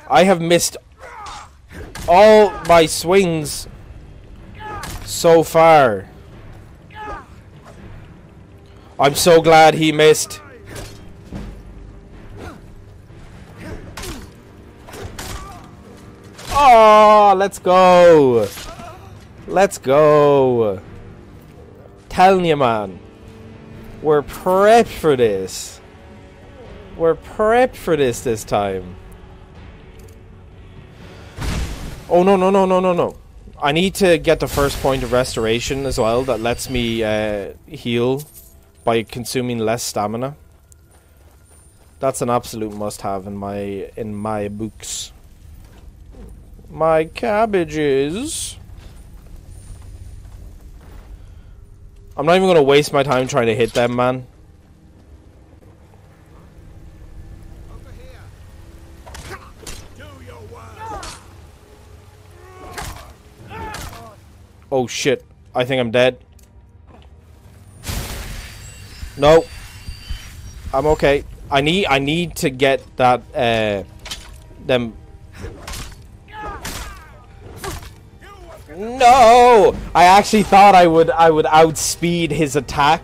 I have missed all my swings so far. I'm so glad he missed. Oh, let's go. Let's go. Telling you, man. We're prepped for this. We're prepped for this this time. Oh, no, no, no, no, no, no. I need to get the first point of restoration as well. That lets me uh, heal by consuming less stamina. That's an absolute must-have in my, in my books. My cabbages. I'm not even going to waste my time trying to hit them, man. Oh shit, I think I'm dead. No. I'm okay. I need I need to get that uh them. No! I actually thought I would I would outspeed his attack.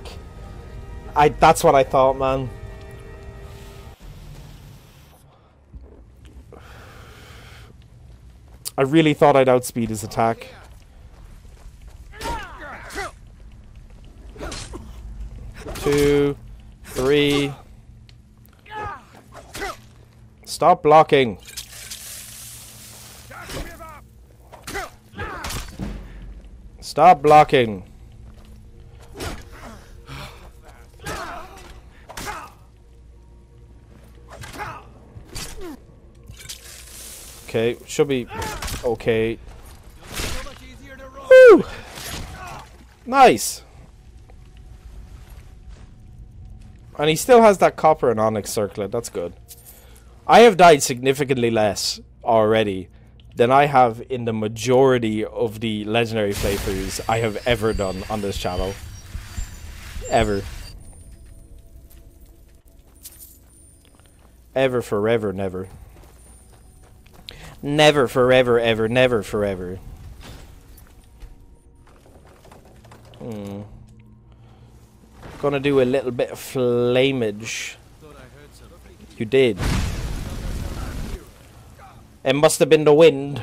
I that's what I thought, man. I really thought I'd outspeed his attack. Two, three. Stop blocking. Stop blocking. Okay, should be okay. Woo! Nice. And he still has that copper and onyx circlet. That's good. I have died significantly less already than I have in the majority of the legendary playthroughs I have ever done on this channel. Ever. Ever, forever, never. Never, forever, ever, never, forever. Hmm. Gonna do a little bit of flamage. You did. It must have been the wind.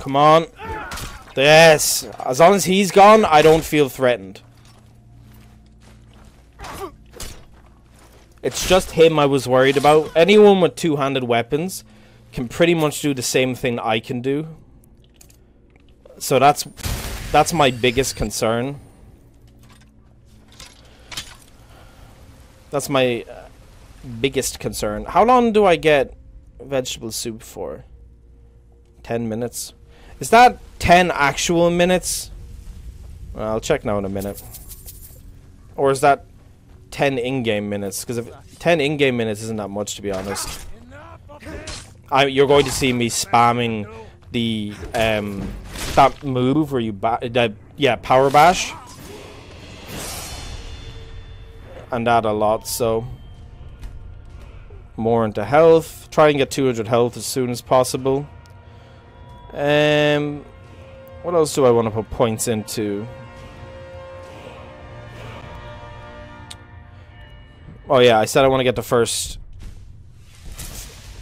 Come on. Yes. As long as he's gone, I don't feel threatened. It's just him I was worried about. Anyone with two-handed weapons can pretty much do the same thing I can do. So that's that's my biggest concern. That's my uh, biggest concern. How long do I get vegetable soup for? ten minutes. Is that ten actual minutes? Well, I'll check now in a minute. Or is that ten in-game minutes? Because if ten in-game minutes isn't that much, to be honest. I, you're going to see me spamming the um that move where you ba the, yeah power bash and that a lot. So more into health. Try and get two hundred health as soon as possible. Um, what else do I want to put points into? Oh yeah, I said I want to get the first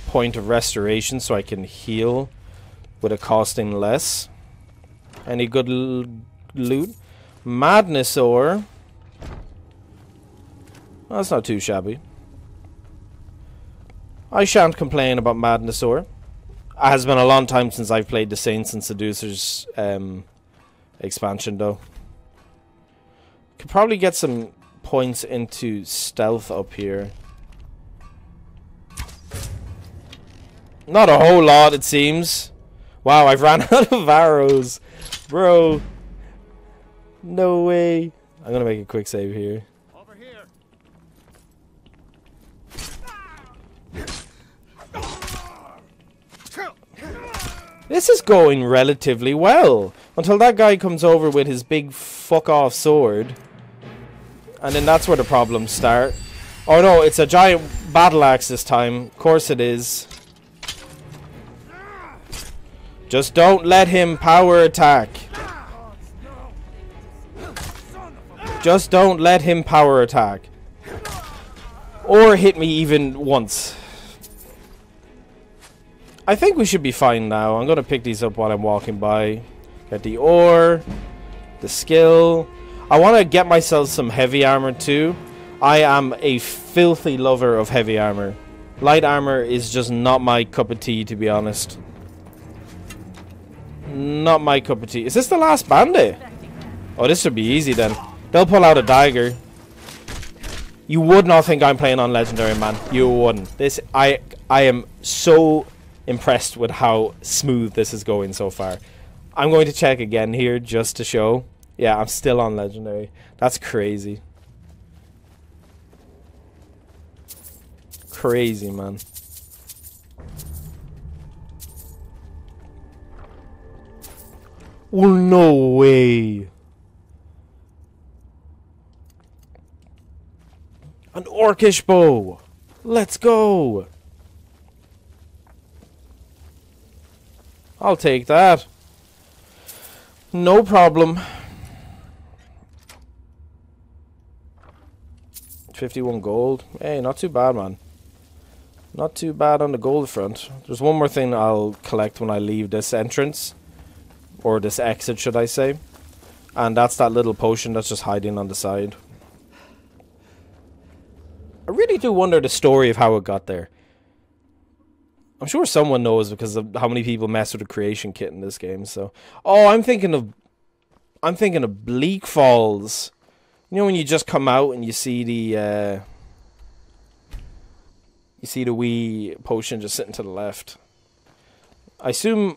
point of restoration so I can heal with it costing less. Any good l loot? Madness ore. Well, that's not too shabby. I shan't complain about madness ore. It has been a long time since I've played the Saints and Seducers um, expansion though. Could probably get some points into stealth up here. Not a whole lot, it seems. Wow, I've ran out of arrows. Bro. No way. I'm gonna make a quick save here. Over here. This is going relatively well. Until that guy comes over with his big fuck off sword. And then that's where the problems start. Oh no, it's a giant battle axe this time. Of course it is. Just don't let him power attack. Just don't let him power attack. Or hit me even once. I think we should be fine now. I'm going to pick these up while I'm walking by. Get the ore. The skill. I want to get myself some heavy armor too. I am a filthy lover of heavy armor. Light armor is just not my cup of tea, to be honest. Not my cup of tea. Is this the last bandit? Oh, this should be easy then. They'll pull out a dagger. You would not think I'm playing on legendary, man. You wouldn't. This I I am so impressed with how smooth this is going so far. I'm going to check again here just to show. Yeah, I'm still on legendary. That's crazy. Crazy, man. Oh, no way. An orcish bow. Let's go. I'll take that. No problem. fifty-one gold. Hey, not too bad, man. Not too bad on the gold front. There's one more thing I'll collect when I leave this entrance. Or this exit, should I say. And that's that little potion that's just hiding on the side. I really do wonder the story of how it got there. I'm sure someone knows because of how many people mess with the creation kit in this game. So, oh, I'm thinking of... I'm thinking of Bleak Falls. You know when you just come out and you see the, uh, You see the wee potion just sitting to the left. I assume...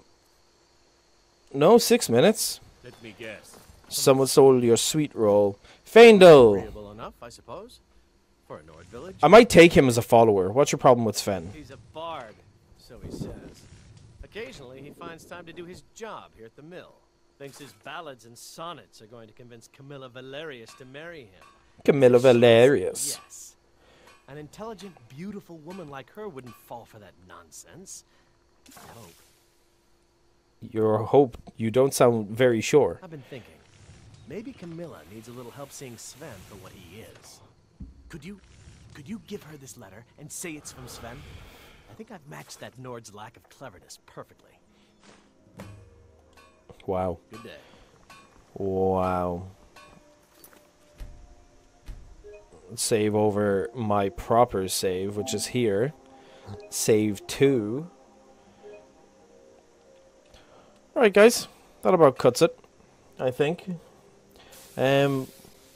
No, six minutes. Let me guess. Someone stole your sweet roll. Feindel! Enough, I suppose, for a Nord village. I might take him as a follower. What's your problem with Sven? He's a bard, so he says. Occasionally, he finds time to do his job here at the mill. Thinks his ballads and sonnets are going to convince Camilla Valerius to marry him. Camilla Valerius. Yes. An intelligent, beautiful woman like her wouldn't fall for that nonsense. I hope. Your hope? You don't sound very sure. I've been thinking. Maybe Camilla needs a little help seeing Sven for what he is. Could you, could you give her this letter and say it's from Sven? I think I've matched that Nord's lack of cleverness perfectly. Wow. Good day. Wow. Save over my proper save, which is here. Save two. Alright, guys. That about cuts it, I think. Um,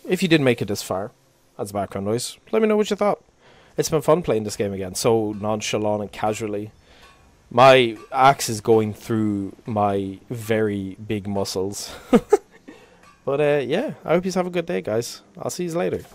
if you did make it this far, as background noise, let me know what you thought. It's been fun playing this game again, so nonchalant and casually. My axe is going through my very big muscles. But uh, yeah, I hope you have a good day, guys. I'll see you later.